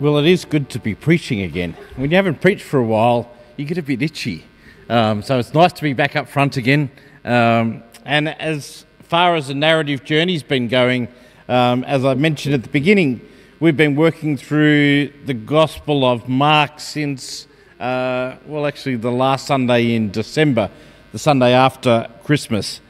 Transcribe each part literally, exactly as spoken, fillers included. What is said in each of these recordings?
Well, it is good to be preaching again. When you haven't preached for a while, you get a bit itchy. Um, so it's nice to be back up front again. Um, and as far as the narrative journey's been going, um, as I mentioned at the beginning, we've been working through the Gospel of Mark since, uh, well, actually the last Sunday in December, the Sunday after Christmas.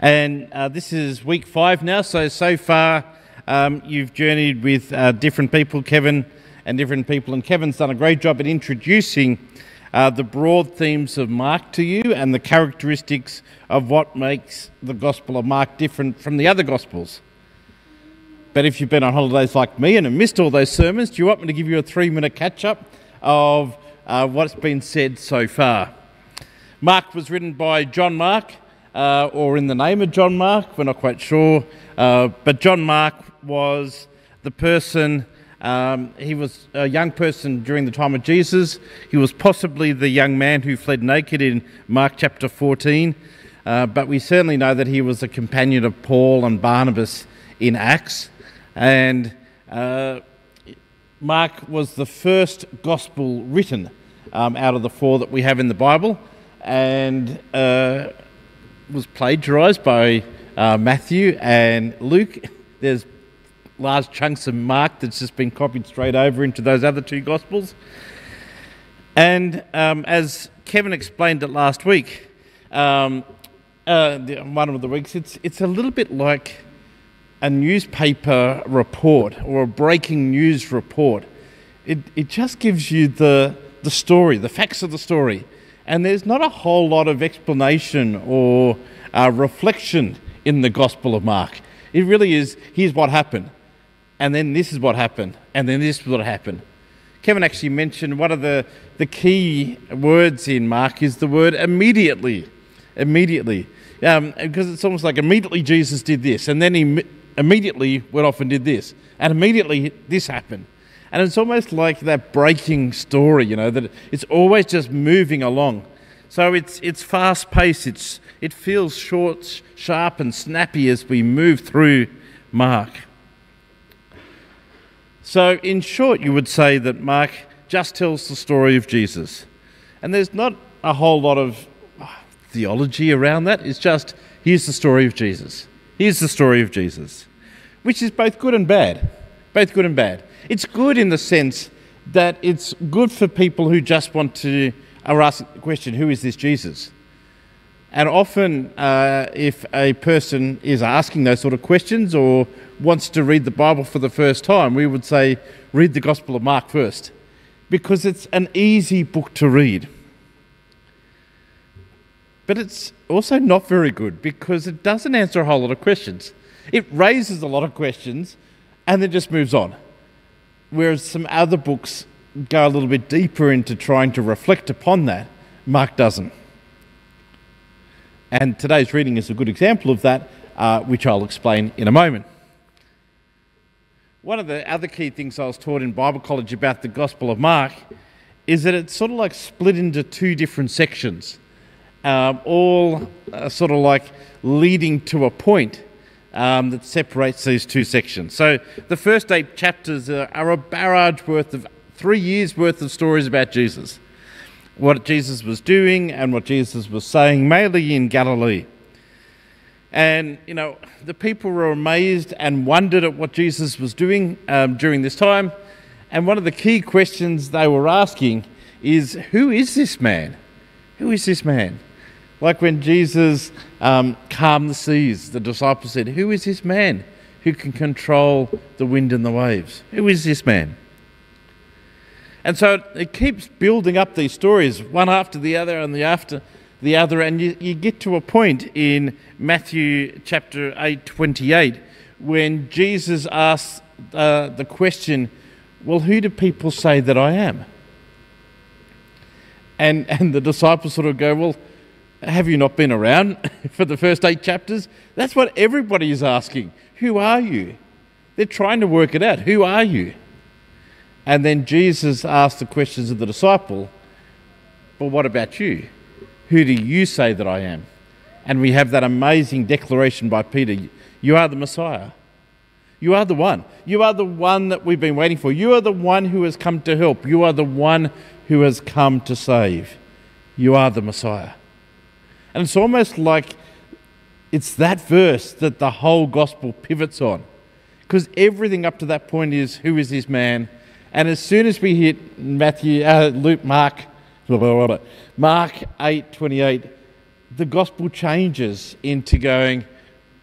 And uh, this is week five now, so, so far um, you've journeyed with uh, different people, Kevin, and different people, and Kevin's done a great job at introducing uh, the broad themes of Mark to you and the characteristics of what makes the Gospel of Mark different from the other Gospels. But if you've been on holidays like me and have missed all those sermons, do you want me to give you a three-minute catch-up of uh, what's been said so far? Mark was written by John Mark, uh, or in the name of John Mark, we're not quite sure, uh, but John Mark was the person... Um, he was a young person during the time of Jesus. He was possibly the young man who fled naked in Mark chapter fourteen, uh, but we certainly know that he was a companion of Paul and Barnabas in Acts. And uh, Mark was the first gospel written um, out of the four that we have in the Bible, and uh, was plagiarised by uh, Matthew and Luke. There's large chunks of Mark that's just been copied straight over into those other two Gospels. And um, as Kevin explained it last week, um, uh, one of the weeks, it's, it's a little bit like a newspaper report or a breaking news report. It, it just gives you the, the story, the facts of the story. And there's not a whole lot of explanation or uh, reflection in the Gospel of Mark. It really is, here's what happened. And then this is what happened, and then this is what happened. Kevin actually mentioned one of the, the key words in Mark is the word immediately. Immediately. Um, because it's almost like immediately Jesus did this, and then he immediately went off and did this, and immediately this happened. And it's almost like that breaking story, you know, that it's always just moving along. So it's it's fast-paced, it's, it feels short, sharp and snappy as we move through Mark. So, in short, you would say that Mark just tells the story of Jesus. And there's not a whole lot of theology around that. It's just, here's the story of Jesus. Here's the story of Jesus. Which is both good and bad. Both good and bad. It's good in the sense that it's good for people who just want to, are asking the question, who is this Jesus? And often, uh, if a person is asking those sort of questions or wants to read the Bible for the first time, we would say, read the Gospel of Mark first, because it's an easy book to read. But it's also not very good, because it doesn't answer a whole lot of questions. It raises a lot of questions, and then just moves on. Whereas some other books go a little bit deeper into trying to reflect upon that, Mark doesn't. And today's reading is a good example of that, uh, which I'll explain in a moment. One of the other key things I was taught in Bible college about the Gospel of Mark is that it's sort of like split into two different sections, um, all uh, sort of like leading to a point um, that separates these two sections. So the first eight chapters are, are a barrage worth of three years' worth of stories about Jesus, what Jesus was doing and what Jesus was saying, mainly in Galilee. And, you know, the people were amazed and wondered at what Jesus was doing um, during this time. And one of the key questions they were asking is, who is this man? Who is this man? Like when Jesus um, calmed the seas, the disciples said, who is this man who can control the wind and the waves? Who is this man? And so it keeps building up these stories, one after the other and the after the other, and you, you get to a point in Matthew chapter eight twenty-eight when Jesus asks uh, the question, well, who do people say that I am? And, and the disciples sort of go, well, have you not been around for the first eight chapters? That's what everybody is asking. Who are you? They're trying to work it out. Who are you? And then Jesus asked the questions of the disciple, but what about you? Who do you say that I am? And we have that amazing declaration by Peter, you are the Messiah. You are the one. You are the one that we've been waiting for. You are the one who has come to help. You are the one who has come to save. You are the Messiah. And it's almost like it's that verse that the whole gospel pivots on, because everything up to that point is, who is this man? And as soon as we hit Matthew, uh, Luke, Mark, Mark eight twenty-eight, the gospel changes into going,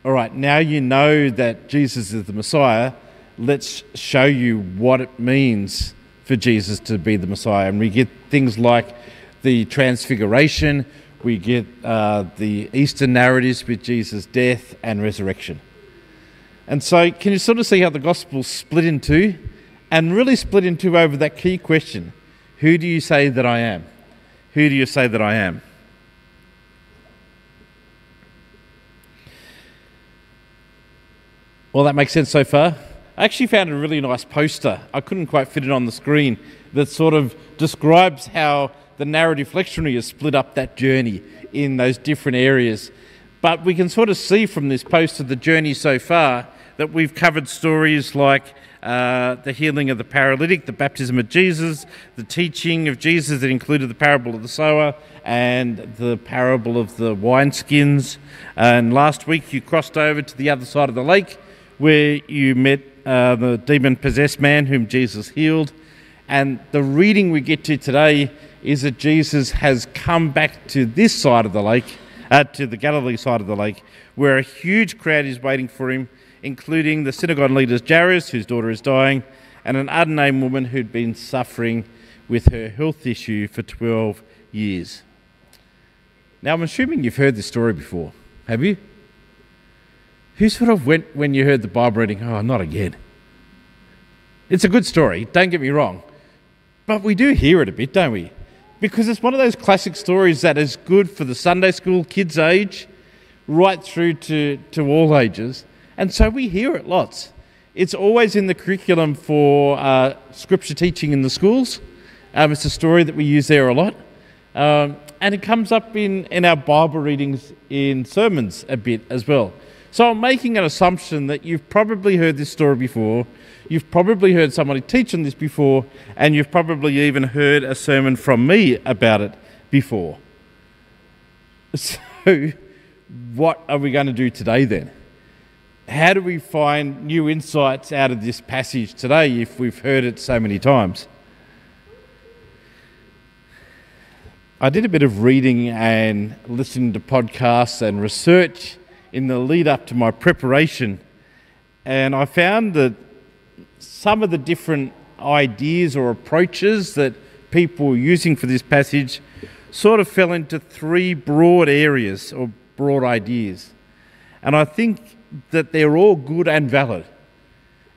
all right, now you know that Jesus is the Messiah, let's show you what it means for Jesus to be the Messiah. And we get things like the Transfiguration, we get uh, the Easter narratives with Jesus' death and resurrection. And so can you sort of see how the gospel's split in two, and really split in two over that key question, who do you say that I am? Who do you say that I am? Well, that makes sense so far. I actually found a really nice poster. I couldn't quite fit it on the screen that sort of describes how the narrative lectionary has split up that journey in those different areas. But we can sort of see from this poster the journey so far that we've covered stories like uh, the healing of the paralytic, the baptism of Jesus, the teaching of Jesus that included the parable of the sower and the parable of the wineskins. And last week you crossed over to the other side of the lake, where you met uh, the demon-possessed man whom Jesus healed. And the reading we get to today is that Jesus has come back to this side of the lake, uh, to the Galilee side of the lake, where a huge crowd is waiting for him, including the synagogue leaders Jairus, whose daughter is dying, and an unnamed woman who'd been suffering with her health issue for twelve years. Now, I'm assuming you've heard this story before, have you? Who sort of went when you heard the Bible reading, oh, not again? It's a good story, don't get me wrong. But we do hear it a bit, don't we? Because it's one of those classic stories that is good for the Sunday school kids' age, right through to, to all ages. And so we hear it lots. It's always in the curriculum for uh, scripture teaching in the schools. Um, it's a story that we use there a lot. Um, and it comes up in, in our Bible readings in sermons a bit as well. So I'm making an assumption that you've probably heard this story before, you've probably heard somebody teach on this before, and you've probably even heard a sermon from me about it before. So what are we going to do today then? How do we find new insights out of this passage today if we've heard it so many times? I did a bit of reading and listening to podcasts and research in the lead up to my preparation, and I found that some of the different ideas or approaches that people were using for this passage sort of fell into three broad areas or broad ideas, and I think that they're all good and valid.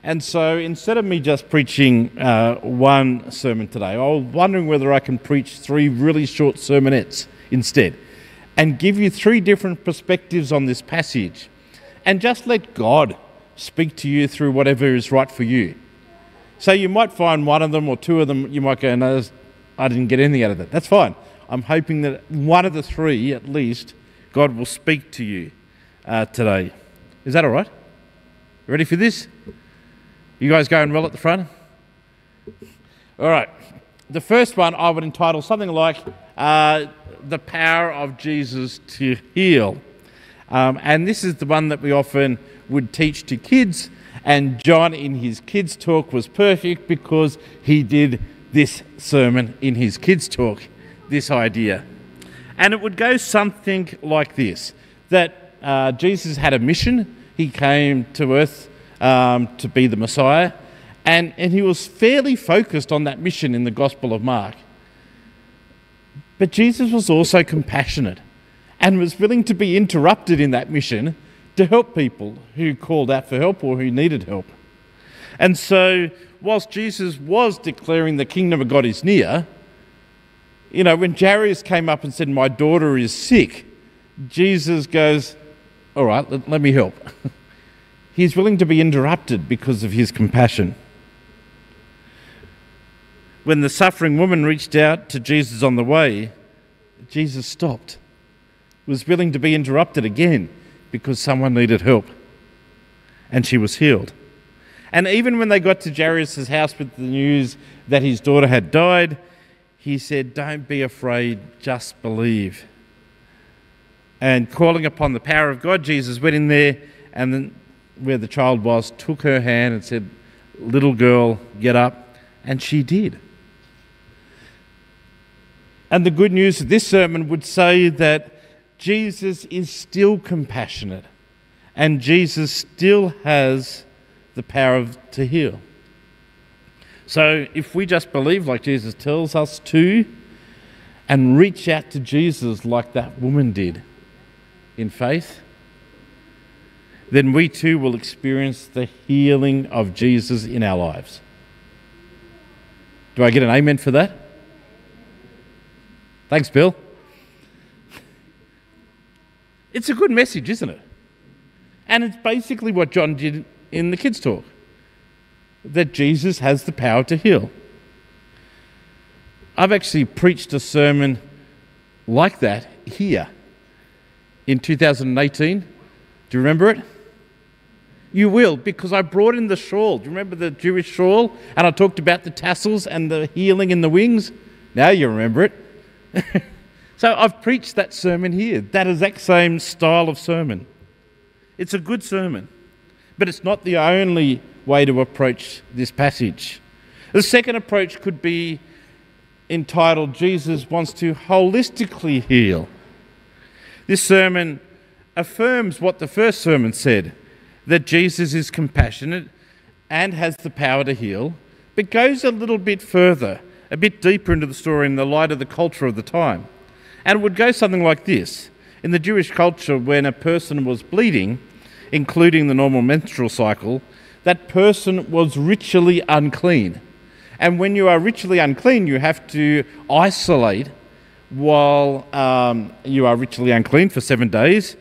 And so instead of me just preaching uh, one sermon today, I was wondering whether I can preach three really short sermonettes instead, and give you three different perspectives on this passage, and just let God speak to you through whatever is right for you. So you might find one of them or two of them, you might go, no, I didn't get anything out of that. That's fine. I'm hoping that one of the three, at least, God will speak to you uh, today. Is that all right? Ready for this? You guys going well at the front? All right. The first one I would entitle something like uh, the power of Jesus to heal. Um, and this is the one that we often would teach to kids. And John in his kids' talk was perfect because he did this sermon in his kids' talk, this idea. And it would go something like this, that uh, Jesus had a mission. He came to earth um, to be the Messiah. And, and he was fairly focused on that mission in the Gospel of Mark. But Jesus was also compassionate and was willing to be interrupted in that mission to help people who called out for help or who needed help. And so whilst Jesus was declaring the kingdom of God is near, you know, when Jairus came up and said, my daughter is sick, Jesus goes, all right, let, let me help. He's willing to be interrupted because of his compassion. When the suffering woman reached out to Jesus on the way, Jesus stopped, was willing to be interrupted again because someone needed help, and she was healed. And even when they got to Jairus' house with the news that his daughter had died, he said, "Don't be afraid, just believe." And calling upon the power of God, Jesus went in there and then where the child was, took her hand and said, "Little girl, get up." And she did. And the good news of this sermon would say that Jesus is still compassionate and Jesus still has the power of, to heal. So if we just believe like Jesus tells us to and reach out to Jesus like that woman did in faith, then we too will experience the healing of Jesus in our lives. Do I get an amen for that? Thanks, Bill. It's a good message, isn't it? And it's basically what John did in the kids' talk, that Jesus has the power to heal. I've actually preached a sermon like that here in two thousand eighteen. Do you remember it? You will, because I brought in the shawl. Do you remember the Jewish shawl? And I talked about the tassels and the healing in the wings. Now you remember it. So I've preached that sermon here, that exact same style of sermon. It's a good sermon, but it's not the only way to approach this passage. The second approach could be entitled, Jesus Wants to Holistically Heal. This sermon affirms what the first sermon said, that Jesus is compassionate and has the power to heal, but goes a little bit further, a bit deeper into the story in the light of the culture of the time. And it would go something like this. In the Jewish culture, when a person was bleeding, including the normal menstrual cycle, that person was ritually unclean. And when you are ritually unclean, you have to isolate while um, you are ritually unclean for seven days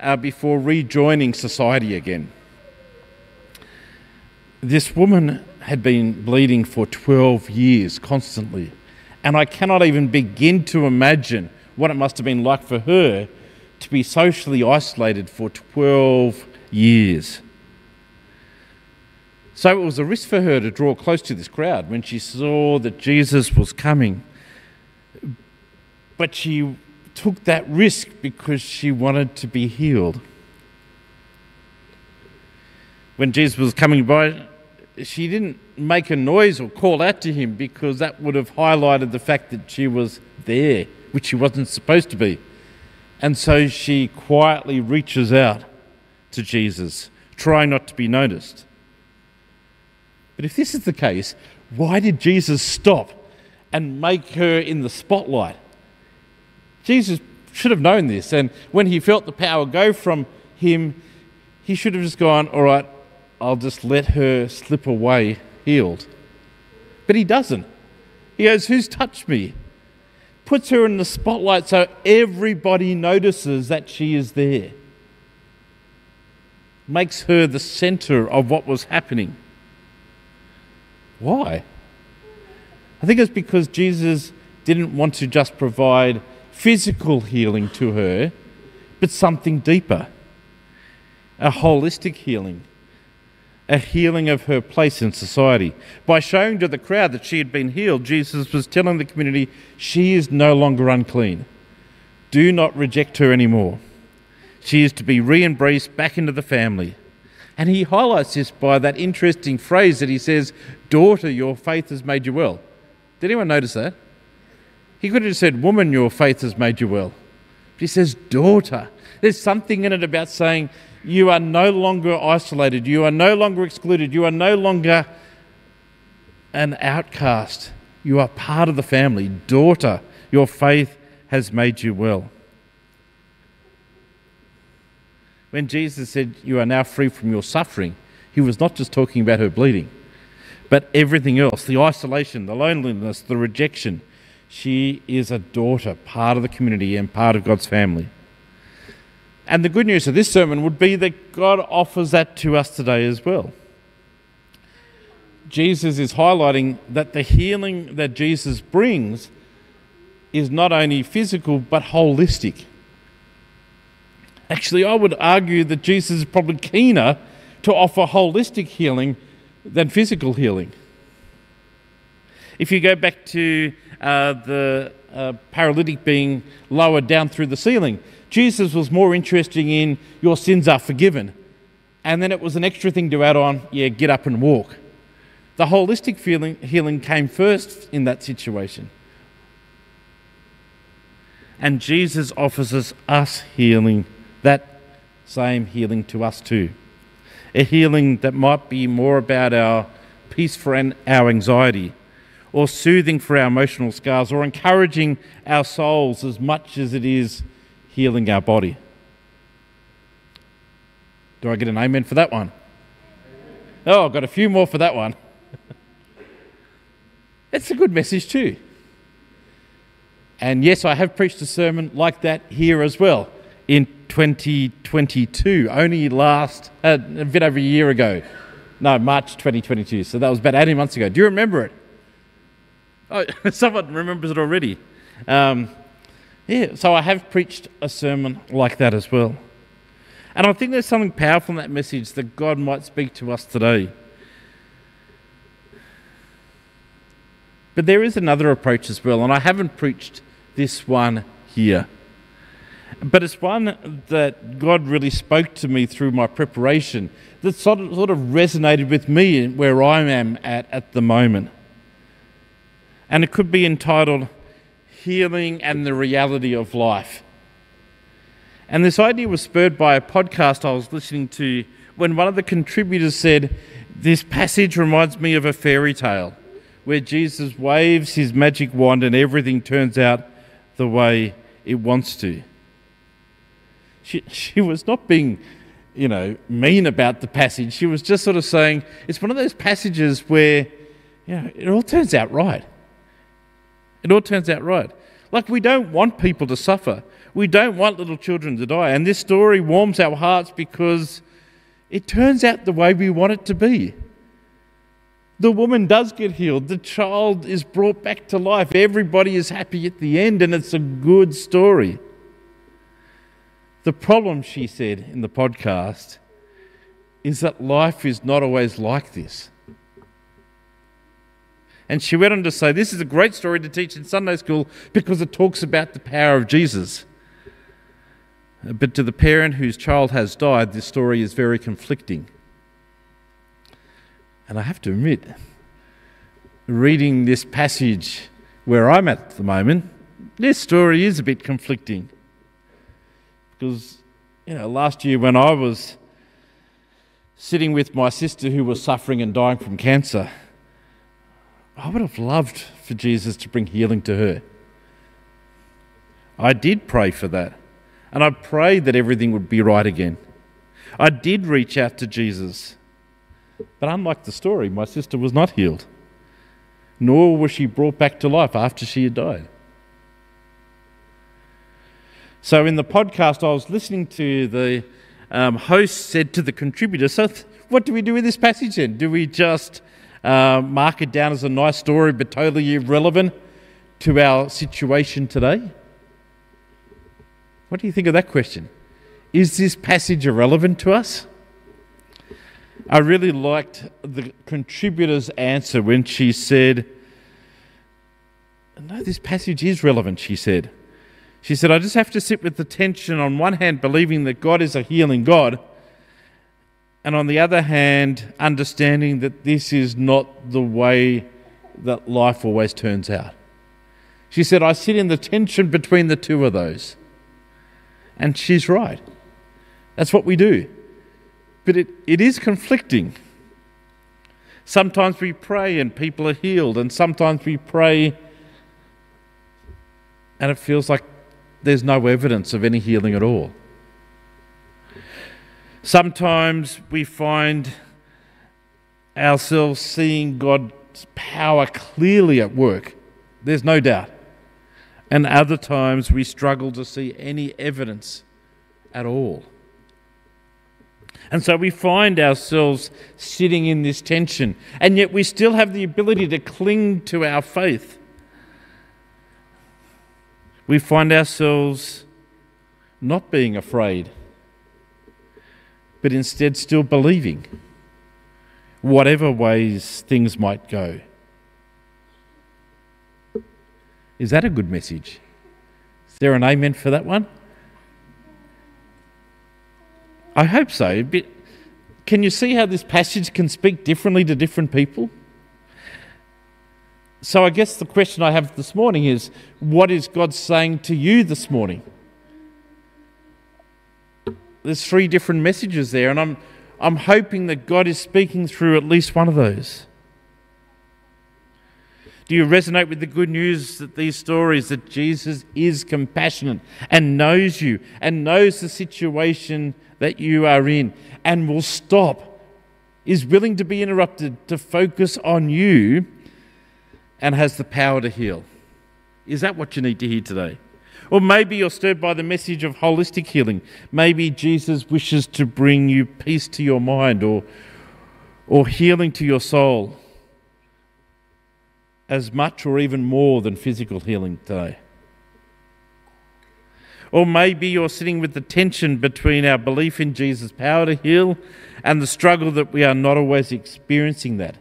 uh, before rejoining society again. This woman had been bleeding for twelve years constantly, and I cannot even begin to imagine what it must have been like for her to be socially isolated for twelve years. So it was a risk for her to draw close to this crowd when she saw that Jesus was coming. But she took that risk because she wanted to be healed. When Jesus was coming by, she didn't make a noise or call out to him because that would have highlighted the fact that she was there, which she wasn't supposed to be. And so she quietly reaches out to Jesus, trying not to be noticed. But if this is the case, why did Jesus stop and make her in the spotlight? Jesus should have known this, and when he felt the power go from him, he should have just gone, "All right, I'll just let her slip away healed." But he doesn't. He goes, "Who's touched me?" Puts her in the spotlight so everybody notices that she is there. Makes her the center of what was happening. Why? I think it's because Jesus didn't want to just provide physical healing to her, but something deeper. A holistic healing. A healing of her place in society. By showing to the crowd that she had been healed, Jesus was telling the community, she is no longer unclean. Do not reject her anymore. She is to be re-embraced back into the family. And he highlights this by that interesting phrase that he says, "Daughter, your faith has made you well." Did anyone notice that? He could have said, "Woman, your faith has made you well." But he says, "Daughter." There's something in it about saying, you are no longer isolated, you are no longer excluded, you are no longer an outcast. You are part of the family. Daughter, your faith has made you well. When Jesus said, "You are now free from your suffering," he was not just talking about her bleeding, but everything else, the isolation, the loneliness, the rejection. She is a daughter, part of the community and part of God's family. And the good news of this sermon would be that God offers that to us today as well. Jesus is highlighting that the healing that Jesus brings is not only physical but holistic. Actually, I would argue that Jesus is probably keener to offer holistic healing than physical healing. If you go back to uh, the uh, paralytic being lowered down through the ceiling, Jesus was more interested in your sins are forgiven. And then it was an extra thing to add on, yeah, get up and walk. The holistic feeling, healing came first in that situation. And Jesus offers us healing, that same healing to us too. A healing that might be more about our peace for an, our anxiety, or soothing for our emotional scars, or encouraging our souls as much as it is healing our body. Do I get an amen for that one? Oh, I've got a few more for that one. It's a good message too. And yes, I have preached a sermon like that here as well in twenty twenty-two, only last, uh, a bit over a year ago. No, March twenty twenty-two, so that was about eighteen months ago. Do you remember it? Oh, someone remembers it already. Um, yeah, so I have preached a sermon like that as well. And I think there's something powerful in that message that God might speak to us today. But there is another approach as well, and I haven't preached this one here. But it's one that God really spoke to me through my preparation, that sort of, sort of resonated with me where I am at at the moment. And it could be entitled, Healing and the Reality of Life. And this idea was spurred by a podcast I was listening to when one of the contributors said, this passage reminds me of a fairy tale where Jesus waves his magic wand and everything turns out the way it wants to. She, she was not being, you know, mean about the passage. She was just sort of saying, it's one of those passages where, you know, it all turns out right. It all turns out right. Like, we don't want people to suffer. We don't want little children to die. And this story warms our hearts because it turns out the way we want it to be. The woman does get healed. The child is brought back to life. Everybody is happy at the end, and it's a good story. The problem, she said in the podcast, is that life is not always like this. And she went on to say, this is a great story to teach in Sunday school because it talks about the power of Jesus. But to the parent whose child has died, this story is very conflicting. And I have to admit, reading this passage where I'm at the moment, this story is a bit conflicting. Because, you know, last year when I was sitting with my sister who was suffering and dying from cancer, I would have loved for Jesus to bring healing to her. I did pray for that, and I prayed that everything would be right again. I did reach out to Jesus, but unlike the story, my sister was not healed, nor was she brought back to life after she had died. So in the podcast I was listening to, the um, host said to the contributor, so th- what do we do with this passage then? Do we just... Uh, mark it down as a nice story but totally irrelevant to our situation today? What do you think of that question? Is this passage irrelevant to us? I really liked the contributor's answer when she said, no, this passage is relevant, she said. She said, I just have to sit with the tension on one hand believing that God is a healing God, and on the other hand, understanding that this is not the way that life always turns out. She said, I sit in the tension between the two of those. And she's right. That's what we do. But it, it is conflicting. Sometimes we pray and people are healed, and sometimes we pray and it feels like there's no evidence of any healing at all. Sometimes we find ourselves seeing God's power clearly at work. There's no doubt. And other times we struggle to see any evidence at all. And so we find ourselves sitting in this tension, and yet we still have the ability to cling to our faith. We find ourselves not being afraid, but instead still believing. whatever ways things might go. Is that a good message? Is there an amen for that one? I hope so. But can you see how this passage can speak differently to different people? So I guess the question I have this morning is, what is God saying to you this morning? There's three different messages there, and I'm I'm hoping that God is speaking through at least one of those. Do you resonate with the good news that these stories, that Jesus is compassionate and knows you and knows the situation that you are in and will stop, is willing to be interrupted to focus on you and has the power to heal? Is that what you need to hear today? Or maybe you're stirred by the message of holistic healing. Maybe Jesus wishes to bring you peace to your mind or, or healing to your soul, as much or even more than physical healing today. Or maybe you're sitting with the tension between our belief in Jesus' power to heal and the struggle that we are not always experiencing that,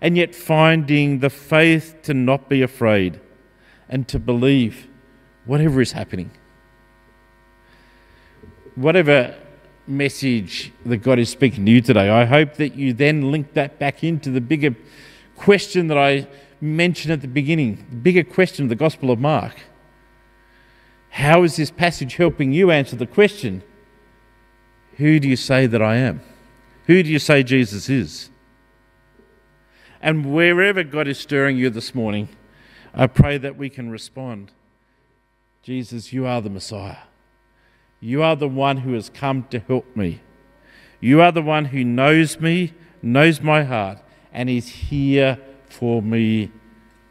and yet finding the faith to not be afraid and to believe whatever is happening. Whatever message that God is speaking to you today, I hope that you then link that back into the bigger question that I mentioned at the beginning, the bigger question of the Gospel of Mark. How is this passage helping you answer the question, who do you say that I am? Who do you say Jesus is? And wherever God is stirring you this morning, I pray that we can respond. Jesus, you are the Messiah. You are the one who has come to help me. You are the one who knows me, knows my heart, and is here for me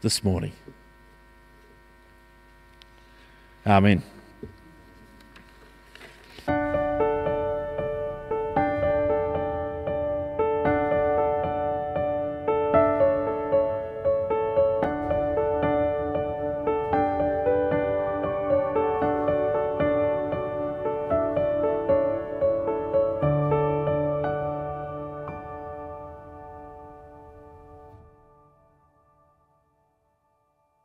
this morning. Amen.